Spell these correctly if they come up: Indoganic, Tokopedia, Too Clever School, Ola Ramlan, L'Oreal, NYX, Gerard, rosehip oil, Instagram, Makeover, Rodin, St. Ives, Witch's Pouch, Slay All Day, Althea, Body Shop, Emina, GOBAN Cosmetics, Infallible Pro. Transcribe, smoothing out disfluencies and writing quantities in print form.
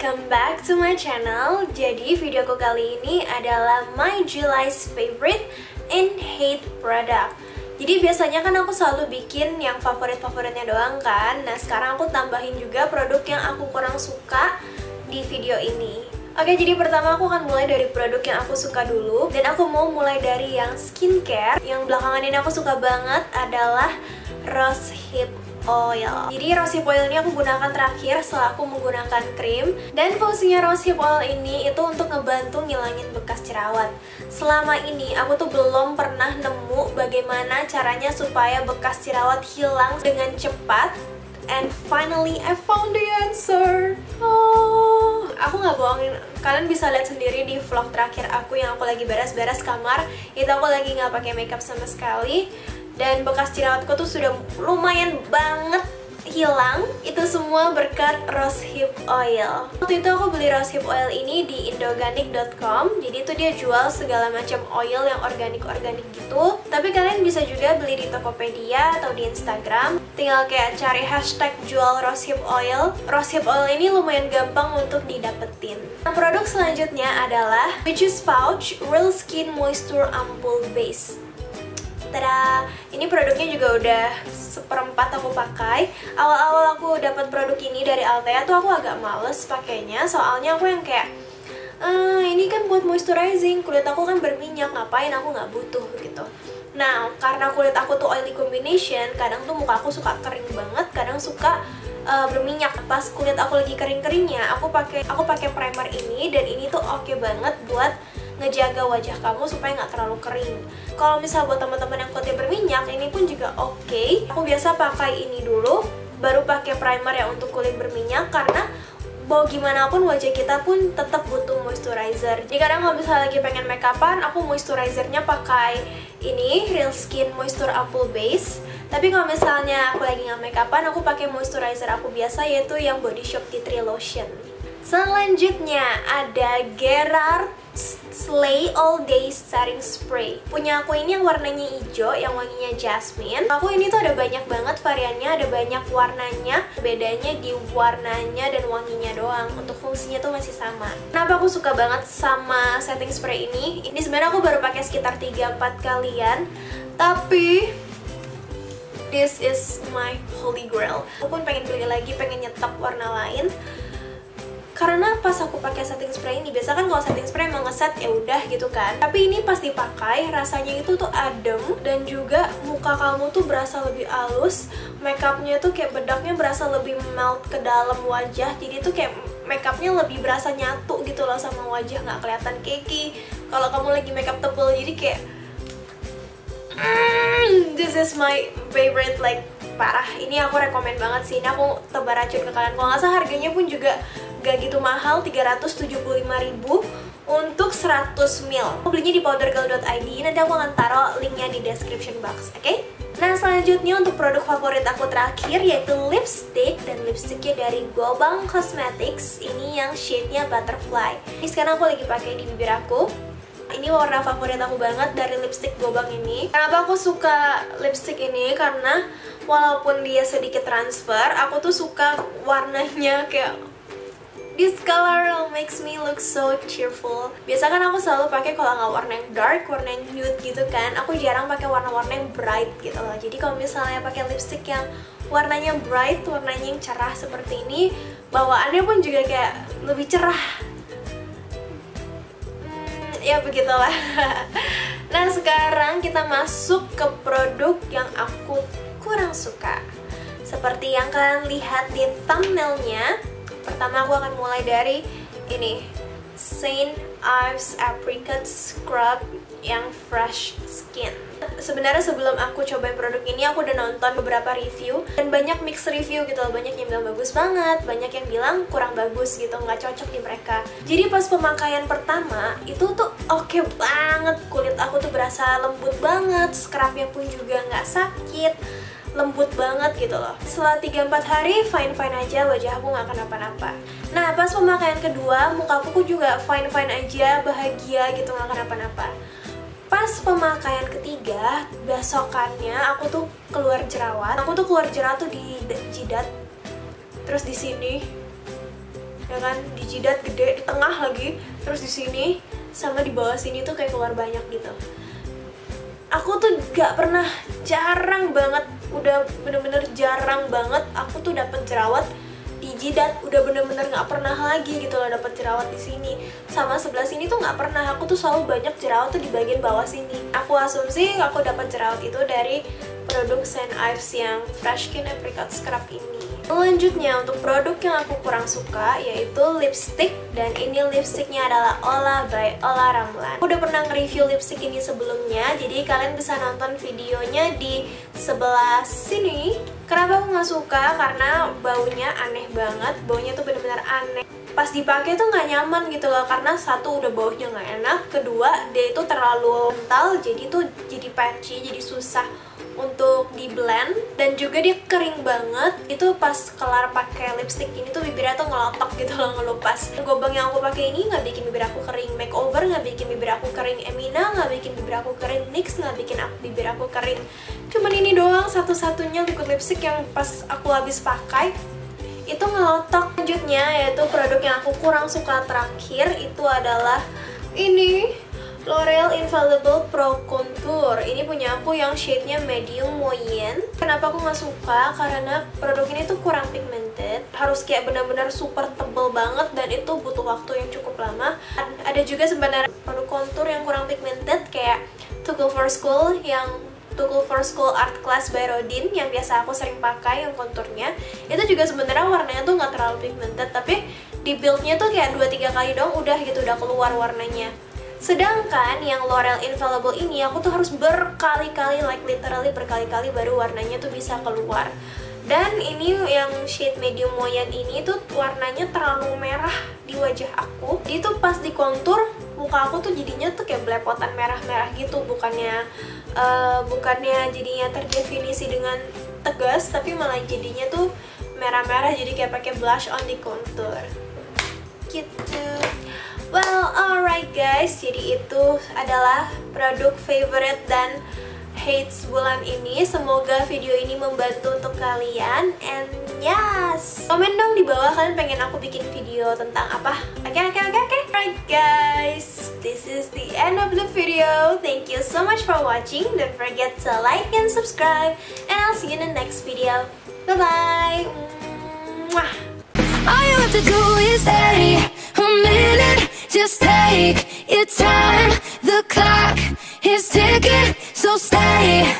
welcome back to my channel. Jadi videoku kali ini adalah my July's favorite and hate product. Jadi biasanya kan aku selalu bikin yang favorit-favoritnya doang kan. Nah sekarang aku tambahin juga produk yang aku kurang suka di video ini. Oke, jadi pertama aku akan mulai dari produk yang aku suka dulu. Dan aku mau mulai dari yang skincare. Yang belakangan ini aku suka banget adalah rosehip oil. Jadi rosehip oil ini aku gunakan terakhir setelah aku menggunakan krim. Dan fungsinya rosehip oil ini itu untuk ngebantu ngilangin bekas jerawat. Selama ini aku tuh belum pernah nemu bagaimana caranya supaya bekas jerawat hilang dengan cepat. And finally I found the answer. Aku nggak bohongin, kalian bisa lihat sendiri di vlog terakhir aku yang aku lagi beres-beres kamar. Itu aku lagi nggak pakai makeup sama sekali, dan bekas jerawatku tuh sudah lumayan banget hilang. Itu semua berkat rosehip oil. Waktu itu aku beli rosehip oil ini di Indoganic.com. Jadi itu dia jual segala macam oil yang organik-organik gitu. Tapi kalian bisa juga beli di Tokopedia atau di Instagram. Tinggal kayak cari hashtag jual rosehip oil. Rosehip oil ini lumayan gampang untuk didapetin. Nah, produk selanjutnya adalah Witch's Pouch Real Skin Moisture Ampoule Base. Tada! Ini produknya juga udah seperempat aku pakai. Awal-awal aku dapat produk ini dari Althea tuh aku agak males pakainya. Soalnya aku yang kayak, ini kan buat moisturizing, kulit aku kan berminyak, ngapain aku nggak butuh gitu. Nah, karena kulit aku tuh oily combination, kadang tuh muka aku suka kering banget, kadang suka berminyak. Pas kulit aku lagi kering-keringnya, aku pakai primer ini, dan ini tuh oke banget buat ngejaga wajah kamu supaya nggak terlalu kering. Kalau misal buat teman-teman yang kulitnya berminyak, ini pun juga oke. Aku biasa pakai ini dulu, baru pakai primer ya untuk kulit berminyak, karena mau gimana pun wajah kita pun tetap butuh moisturizer. Jadi kadang kalau misalnya lagi pengen make upan, aku moisturizernya pakai ini Real Skin Moisture Ampoule Base. Tapi kalau misalnya aku lagi nggak make upan, aku pakai moisturizer aku biasa, yaitu yang Body Shop Tea Tree Lotion. Selanjutnya ada Gerard Slay All Day Setting Spray. Punya aku ini yang warnanya hijau, yang wanginya jasmine. Aku ini tuh ada banyak banget variannya, ada banyak warnanya. Bedanya di warnanya dan wanginya doang. Untuk fungsinya tuh masih sama. Kenapa aku suka banget sama setting spray ini? Ini sebenarnya aku baru pakai sekitar 3-4 kalian. Tapi this is my holy grail. Aku pun pengen beli lagi, pengen nyetok warna lain. Karena pas aku pakai setting spray ini, biasa kan kalau setting spray emang ngeset ya udah gitu kan. Tapi ini pas dipakai rasanya itu tuh adem, dan juga muka kamu tuh berasa lebih halus. Makeupnya tuh kayak bedaknya berasa lebih melt ke dalam wajah. Jadi tuh kayak makeupnya lebih berasa nyatu gitu loh sama wajah, nggak kelihatan cakey. Kalau kamu lagi makeup tebel jadi kayak this is my favorite, like parah. Ini aku rekomen banget sih. Ini aku tebar racun ke kalian. Kalau nggak salah harganya pun juga gak gitu mahal, 375.000 untuk 100 ml. Aku belinya di powdergirl.id. Nanti aku akan taruh linknya di description box, oke? Nah selanjutnya untuk produk favorit aku terakhir, yaitu lipstick. Dan lipsticknya dari GOBAN Cosmetics. Ini yang shade-nya Butterfly. Ini sekarang aku lagi pakai di bibir aku. Ini warna favorit aku banget dari lipstick GOBAN ini. Kenapa aku suka lipstick ini? Karena walaupun dia sedikit transfer, aku tuh suka warnanya kayak this color makes me look so cheerful. Biasa kan aku selalu pakai kalau nggak warna yang dark, warna yang nude gitu kan. Aku jarang pakai warna-warna yang bright gitu loh. Jadi kalau misalnya pakai lipstick yang warnanya bright, warnanya yang cerah seperti ini, bawaannya pun juga kayak lebih cerah. Ya begitulah. Nah sekarang kita masuk ke produk yang aku kurang suka. Seperti yang kalian lihat di thumbnailnya. Pertama aku akan mulai dari ini St. Ives Apricot Scrub yang Fresh Skin. Sebenarnya sebelum aku cobain produk ini, aku udah nonton beberapa review, dan banyak mix review gitu loh. Banyak yang bilang bagus banget, banyak yang bilang kurang bagus gitu, nggak cocok di mereka. Jadi pas pemakaian pertama, itu tuh oke banget. Kulit aku tuh berasa lembut banget, scrubnya pun juga nggak sakit, lembut banget gitu loh. Setelah 3-4 hari fine-fine aja, wajah aku nggak kenapa-napa. Nah pas pemakaian kedua, muka aku juga fine-fine aja, bahagia gitu, nggak kenapa-napa. Pas pemakaian ketiga, besokannya aku tuh keluar jerawat. Aku tuh keluar jerawat tuh di jidat, terus di sini, ya kan, di jidat gede, di tengah lagi, terus di sini sama di bawah sini tuh kayak keluar banyak gitu. Aku tuh gak pernah, jarang banget, udah bener-bener jarang banget aku tuh dapet jerawat di jidat, udah bener-bener gak pernah lagi gitu loh dapet jerawat di sini. Sama sebelah sini tuh gak pernah, aku tuh selalu banyak jerawat tuh di bagian bawah sini. Aku asumsi aku dapet jerawat itu dari produk St. Ives yang Fresh Skin Apricot Scrub ini. Selanjutnya untuk produk yang aku kurang suka yaitu lipstick, dan ini lipsticknya adalah Ola by Ola Ramlan. Aku udah pernah nge-review lipstick ini sebelumnya, jadi kalian bisa nonton videonya di sebelah sini. Kenapa aku nggak suka? Karena baunya aneh banget, baunya tuh bener-bener aneh. Pas dipakai tuh nggak nyaman gitu loh, karena satu udah baunya nggak enak, kedua dia itu terlalu kental, jadi tuh jadi patchy, jadi susah untuk di blend, dan juga dia kering banget. Itu pas kelar pakai lipstick ini tuh bibirnya tuh ngelotok gitu loh, ngelupas. Gobang yang aku pakai ini nggak bikin bibir aku kering, Makeover nggak bikin bibir aku kering, Emina nggak bikin bibir aku kering, NYX nggak bikin bibir aku kering. Cuman ini doang satu-satunya liquid lipstick yang pas aku habis pakai itu ngelotok. Selanjutnya yaitu produk yang aku kurang suka terakhir itu adalah ini L'Oreal Infallible Pro Contour. Ini punya aku yang shade-nya medium moyen. Kenapa aku nggak suka? Karena produk ini tuh kurang pigmented. Harus kayak benar-benar super tebel banget, dan itu butuh waktu yang cukup lama. Ada juga sebenarnya produk contour yang kurang pigmented kayak Too Clever School yang Too Clever School Art Class by Rodin yang biasa aku sering pakai yang konturnya. Itu juga sebenarnya warnanya tuh nggak terlalu pigmented, tapi di build-nya tuh kayak 2-3 kali dong udah gitu, udah keluar warnanya. Sedangkan yang L'Oreal Infallible ini aku tuh harus berkali-kali, like literally berkali-kali baru warnanya tuh bisa keluar. Dan ini yang shade medium moyen ini tuh warnanya terlalu merah di wajah aku. Jadi tuh pas di kontur muka aku tuh jadinya tuh kayak belepotan merah-merah gitu, bukannya jadinya terdefinisi dengan tegas, tapi malah jadinya tuh merah-merah, jadi kayak pakai blush on di kontur gitu. Well, alright guys, jadi itu adalah produk favorite dan hates bulan ini. Semoga video ini membantu untuk kalian, and yes, komen dong di bawah kalian pengen aku bikin video tentang apa. Oke. Alright guys, this is the end of the video. Thank you so much for watching. Don't forget to like and subscribe, and I'll see you in the next video. Bye-bye. All you have to do is stay a minute. Just take your time, the clock is ticking, so stay.